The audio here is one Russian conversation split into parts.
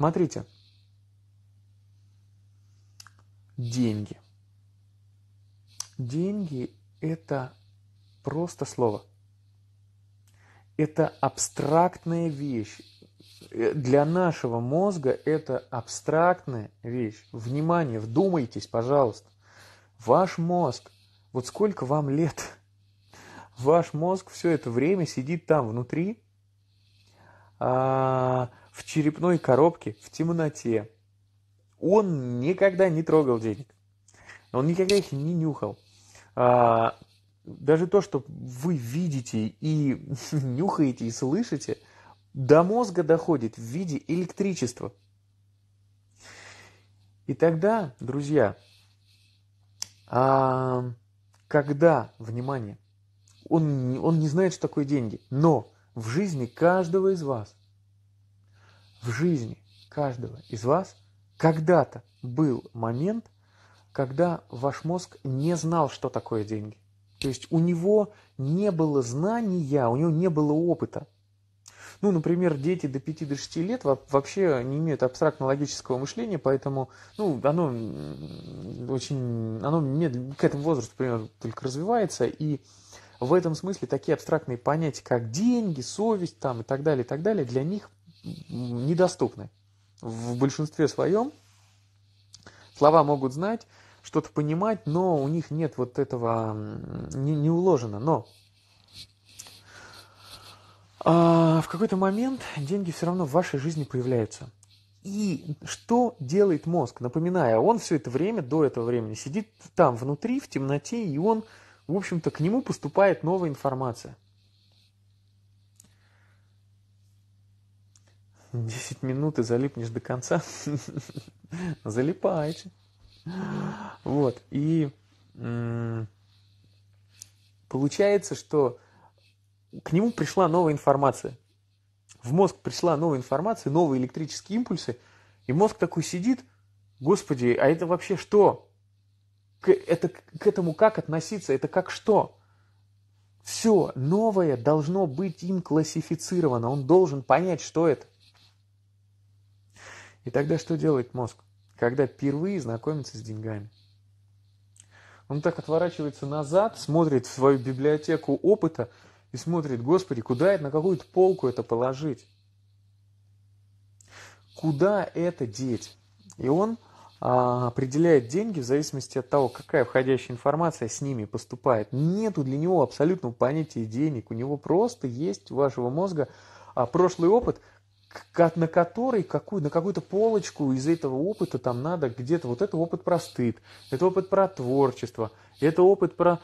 Смотрите. Деньги. Деньги – это просто слово. Это абстрактная вещь. Для нашего мозга это абстрактная вещь. Внимание, вдумайтесь, пожалуйста. Ваш мозг, вот сколько вам лет, ваш мозг все это время сидит там внутри, в черепной коробке, в темноте. Он никогда не трогал денег. Он никогда их не нюхал. Даже то, что вы видите и нюхаете, и слышите, до мозга доходит в виде электричества. И тогда, друзья, когда, внимание, он не знает, что такое деньги, но в жизни каждого из вас, когда-то был момент, когда ваш мозг не знал, что такое деньги. То есть у него не было знания, у него не было опыта. Ну, например, дети до 5-6 лет вообще не имеют абстрактно-логического мышления, поэтому оно медленно, к этому возрасту примерно только развивается, и в этом смысле такие абстрактные понятия, как деньги, совесть там, и так далее, для них недоступны. В большинстве своем слова могут знать, что-то понимать, но у них нет вот этого, не уложено, но... в какой-то момент деньги все равно в вашей жизни появляются. И что делает мозг? Напоминаю, он все это время, до этого времени, сидит там внутри, в темноте, и он, в общем-то, к нему поступает новая информация. 10 минут и залипнешь до конца. Залипаете. Вот. И получается, что к нему пришла новая информация. В мозг пришла новая информация, новые электрические импульсы. И мозг такой сидит: господи, а это вообще что? К этому как относиться? Это как что? Все новое должно быть им классифицировано. Он должен понять, что это. И тогда что делает мозг, когда впервые знакомится с деньгами? Он так отворачивается назад, смотрит в свою библиотеку опыта, и смотрит: господи, куда это, на какую-то полку это положить? Куда это деть? И он определяет деньги в зависимости от того, какая входящая информация с ними поступает. Нету для него абсолютного понятия денег. У него просто есть, у вашего мозга, прошлый опыт, на который, на какую-то полочку из этого опыта там надо где-то, вот это опыт про стыд, это опыт про творчество, это опыт про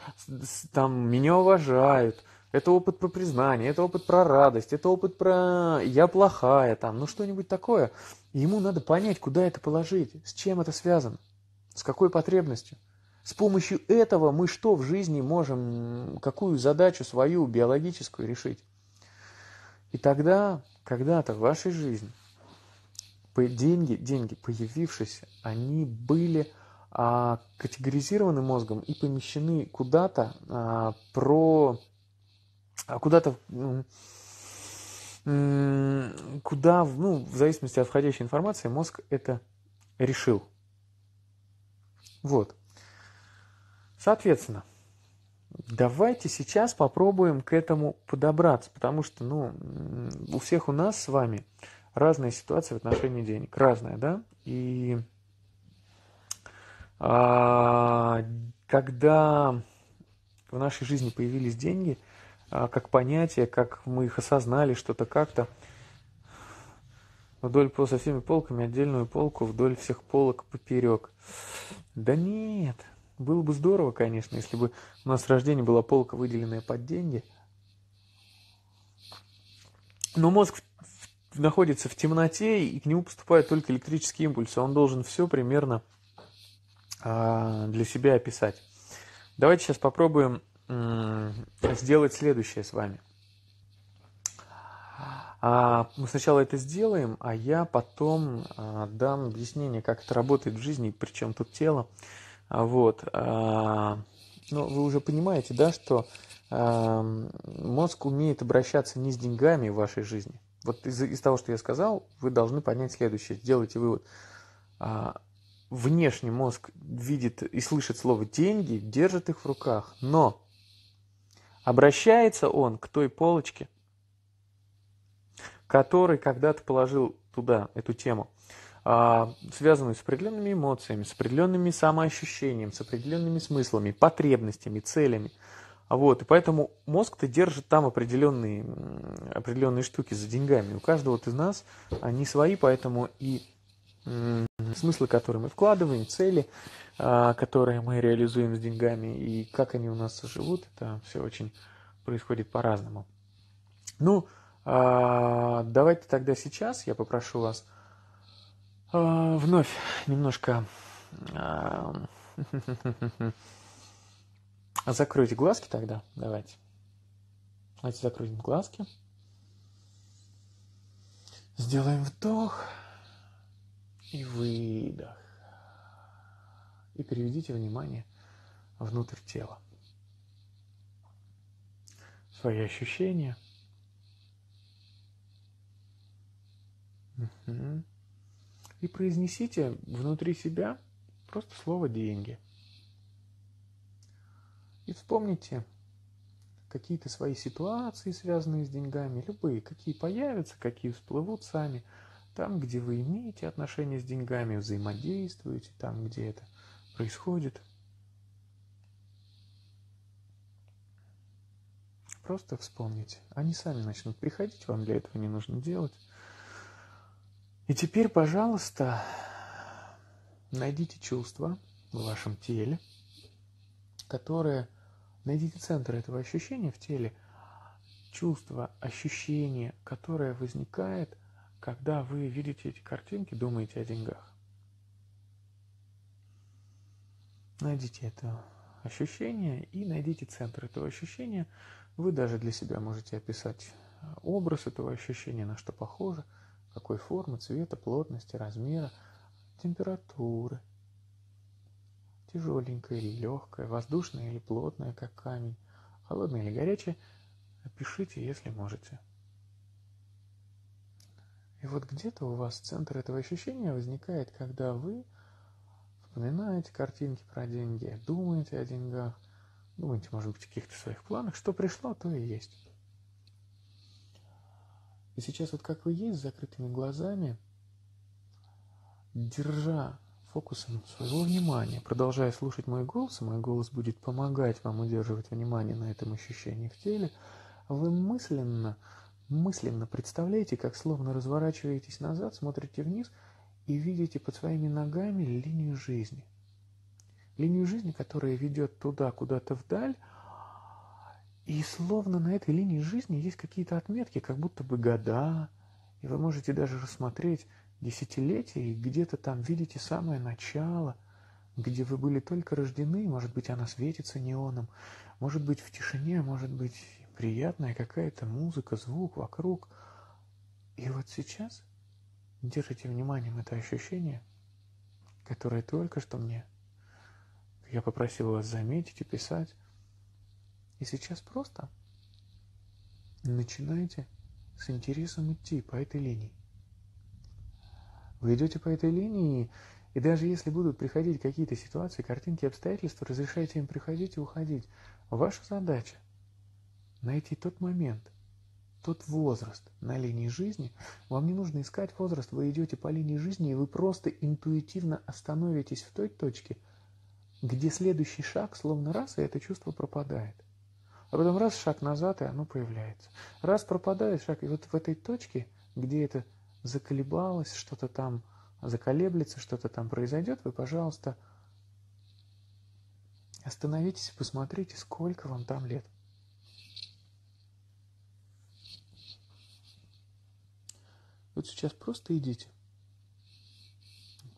там, меня уважают, это опыт про признание, это опыт про радость, это опыт про «я плохая», там, ну что-нибудь такое. И ему надо понять, куда это положить, с чем это связано, с какой потребностью. С помощью этого мы что в жизни можем, какую задачу свою биологическую решить? И тогда, когда-то в вашей жизни, деньги появившиеся, они были категоризированы мозгом и помещены куда-то в зависимости от входящей информации, мозг это решил. Вот. Соответственно, давайте сейчас попробуем к этому подобраться, потому что, у всех у нас с вами разная ситуация в отношении денег. Разная, да? И когда в нашей жизни появились деньги, как понятие, как мы их осознали, что-то как-то. Вдоль со всеми полками, отдельную полку, вдоль всех полок поперек. Да нет, было бы здорово, конечно, если бы у нас с рождения была полка, выделенная под деньги. Но мозг находится в темноте, и к нему поступают только электрические импульсы. Он должен все примерно для себя описать. Давайте сейчас попробуем сделать следующее с вами. Мы сначала это сделаем, а я потом дам объяснение, как это работает в жизни, при чем тут тело. Вот. Вы уже понимаете, да, что мозг умеет обращаться не с деньгами в вашей жизни, Вот из того, что я сказал, вы должны понять следующее. Делайте вывод. Внешний мозг видит и слышит слово «деньги», держит их в руках, но обращается он к той полочке, который когда-то положил туда эту тему, связанную с определенными эмоциями, с определенными самоощущениями, с определенными смыслами, потребностями, целями. Вот, и поэтому мозг-то держит там определенные штуки за деньгами. У каждого из нас они свои, поэтому и смыслы, которые мы вкладываем, цели, которые мы реализуем с деньгами, и как они у нас живут, это все очень происходит по-разному. Ну, давайте тогда сейчас я попрошу вас вновь немножко закройте глазки тогда, давайте закроем глазки, сделаем вдох и выдох, и переведите внимание внутрь тела, свои ощущения. Угу. И произнесите внутри себя просто слово «деньги». И вспомните какие-то свои ситуации, связанные с деньгами, любые, какие появятся, какие всплывут сами. Там, где вы имеете отношения с деньгами, взаимодействуете, там, где это происходит. Просто вспомните. Они сами начнут приходить, вам для этого не нужно делать. И теперь, пожалуйста, найдите чувства в вашем теле, которые... Найдите центр этого ощущения в теле, чувство, ощущение, которое возникает, когда вы видите эти картинки, думаете о деньгах. Найдите это ощущение и найдите центр этого ощущения. Вы даже для себя можете описать образ этого ощущения, на что похоже. Какой формы, цвета, плотности, размера, температуры. Тяжеленькое или легкое, воздушное или плотное, как камень, холодное или горячее. Опишите, если можете. И вот где-то у вас центр этого ощущения возникает, когда вы вспоминаете картинки про деньги, думаете о деньгах, думаете, может быть, о каких-то своих планах. Что пришло, то и есть. И сейчас вот как вы есть, с закрытыми глазами, держа фокусом своего внимания, продолжая слушать мой голос будет помогать вам удерживать внимание на этом ощущении в теле, вы мысленно представляете, как словно разворачиваетесь назад, смотрите вниз и видите под своими ногами линию жизни. Линию жизни, которая ведет туда, куда-то вдаль. И словно на этой линии жизни есть какие-то отметки, как будто бы года, и вы можете даже рассмотреть десятилетия, и где-то там видите самое начало, где вы были только рождены, может быть, она светится неоном, может быть, в тишине, может быть, приятная какая-то музыка, звук вокруг. И вот сейчас держите вниманием это ощущение, которое только что я попросил вас заметить, описать. И сейчас просто начинаете с интересом идти по этой линии. Вы идете по этой линии, и даже если будут приходить какие-то ситуации, картинки, обстоятельства, разрешайте им приходить и уходить. Ваша задача – найти тот момент, тот возраст на линии жизни. Вам не нужно искать возраст, вы идете по линии жизни, и вы просто интуитивно остановитесь в той точке, где следующий шаг словно раз, и это чувство пропадает. А потом раз, шаг назад, и оно появляется. Раз пропадает шаг, и вот в этой точке, где это заколебалось, что-то там заколеблется, что-то там произойдет, вы, пожалуйста, остановитесь и посмотрите, сколько вам там лет. Вот сейчас просто идите.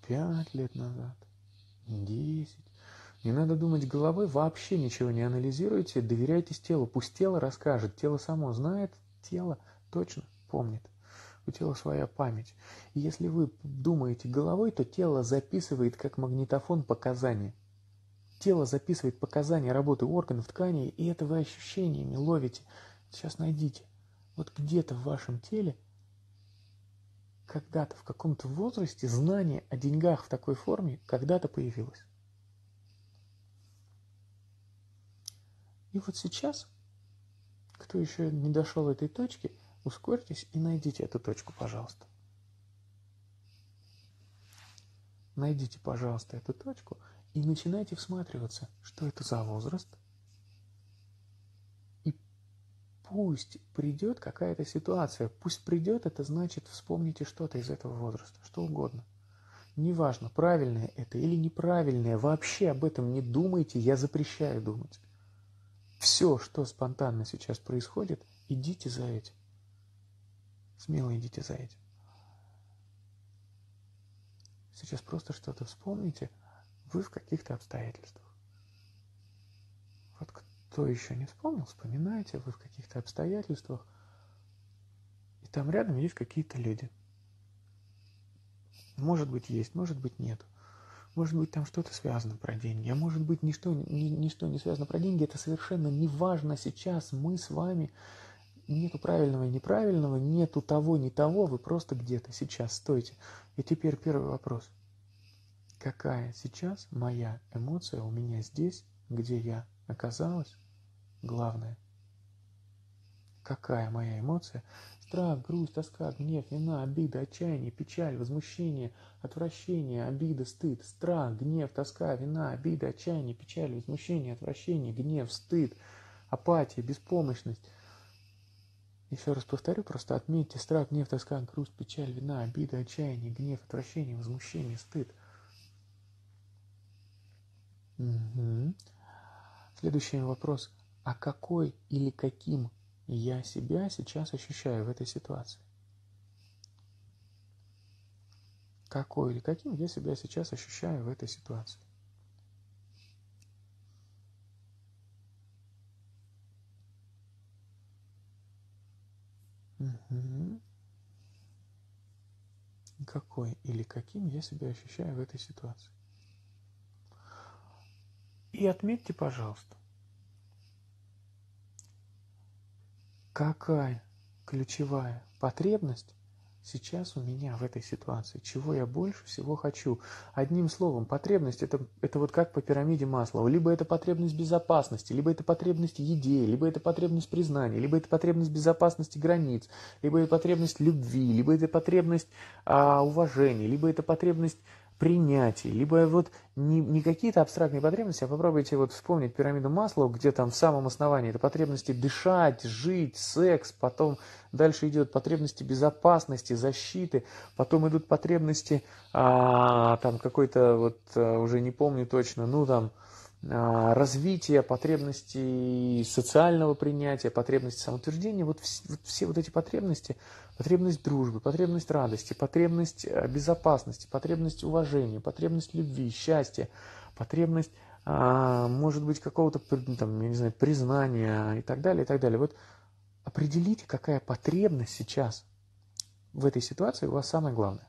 5 лет назад, 10. Не надо думать головой, вообще ничего не анализируйте, доверяйтесь телу, пусть тело расскажет, тело само знает, тело точно помнит, у тела своя память. И если вы думаете головой, то тело записывает как магнитофон показания. Тело записывает показания работы органов, тканей, и это вы ощущениями ловите. Сейчас найдите, вот где-то в вашем теле когда-то в каком-то возрасте знание о деньгах в такой форме когда-то появилось. И вот сейчас, кто еще не дошел до этой точки, ускорьтесь и найдите эту точку, пожалуйста. Найдите, пожалуйста, эту точку и начинайте всматриваться, что это за возраст. И пусть придет какая-то ситуация, пусть придет, это значит вспомните что-то из этого возраста, что угодно. Неважно, правильное это или неправильное, вообще об этом не думайте, я запрещаю думать. Все, что спонтанно сейчас происходит, идите за этим. Смело идите за этим. Сейчас просто что-то вспомните, вы в каких-то обстоятельствах. Вот кто еще не вспомнил, вспоминайте, вы в каких-то обстоятельствах, и там рядом есть какие-то люди. Может быть, есть, может быть, нет. Может быть, там что-то связано про деньги, а может быть, ничто не связано про деньги, это совершенно не важно сейчас, мы с вами... Нету правильного и неправильного, нету того, не того, вы просто где-то сейчас стоите. И теперь первый вопрос. Какая сейчас моя эмоция у меня здесь, где я оказалась? Главное. Какая моя эмоция? Страх, грусть, тоска, гнев, вина, обида, отчаяние, печаль, возмущение, отвращение, обида, стыд, страх, гнев, тоска, вина, обида, отчаяние, печаль, возмущение, отвращение, гнев, стыд, апатия, беспомощность. Еще раз повторю, просто отметьте страх, гнев, тоска, грусть, печаль, вина, обида, отчаяние, гнев, отвращение, возмущение, стыд. Угу. Следующий вопрос. А какой или каким я себя сейчас ощущаю в этой ситуации? Какой или каким я себя сейчас ощущаю в этой ситуации? Угу. Какой или каким я себя ощущаю в этой ситуации? И отметьте, пожалуйста, какая ключевая потребность сейчас у меня в этой ситуации, чего я больше всего хочу. Одним словом, потребность это вот как по пирамиде Маслоу. Либо это потребность безопасности, либо это потребность еде, либо это потребность признания, либо это потребность безопасности границ, либо это потребность любви, либо это потребность уважения, либо это потребность принятия, либо вот не какие-то абстрактные потребности, а попробуйте вот вспомнить пирамиду Маслоу, где там в самом основании это потребности дышать, жить, секс, потом дальше идет потребности безопасности, защиты, потом идут потребности, там какой-то вот уже не помню точно, ну там развития, потребности социального принятия, потребности самоутверждения, вот все вот эти потребности, потребность дружбы, потребность радости, потребность безопасности, потребность уважения, потребность любви, счастья, потребность, может быть, какого-то, там, я не знаю, признания и так далее, и так далее. Вот определите, какая потребность сейчас в этой ситуации у вас самая главная.